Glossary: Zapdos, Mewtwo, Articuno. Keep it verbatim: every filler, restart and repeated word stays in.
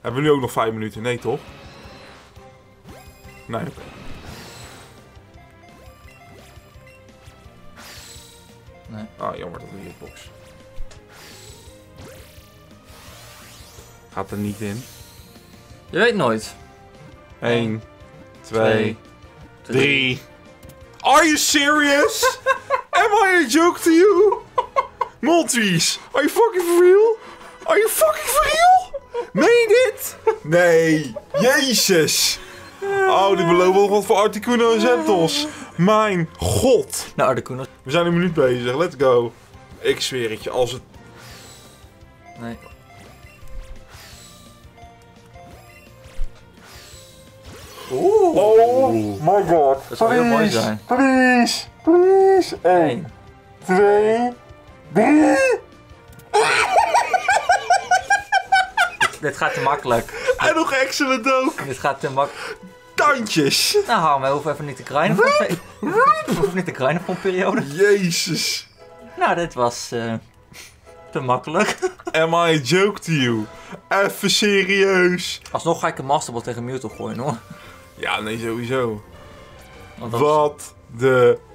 Hebben we nu ook nog vijf minuten? Nee, toch? Nee, oké. Nee. Ah, jammer dat we hier box. Gaat er niet in. Je weet nooit. Eén, twee, drie. drie. Are you serious? Am I a joke to you? Maltese, are you fucking for real? Are you fucking for real? Meen dit? Nee, jezus. Oh, die beloven nog wat voor Articuno en Zapdos. Mijn god. Nou, Articuno. We zijn een minuut bezig, let's go. Ik zweer het je, als het... Nee. Oeh. Oh my god. Dat zou heel mooi zijn. Please, please. Eén, twee, drie. Dit, dit gaat te makkelijk. En nog excellent ook. Dit gaat te makkelijk. Tandjes. Nou, hou, we hoeven even niet te grinden voor een we hoeven niet te grinden voor een periode. Jezus. Nou, dit was uh, te makkelijk. Am I a joke to you? Even serieus. Alsnog ga ik een masterball tegen Mewtwo gooien, hoor. Ja, nee, sowieso. Wat de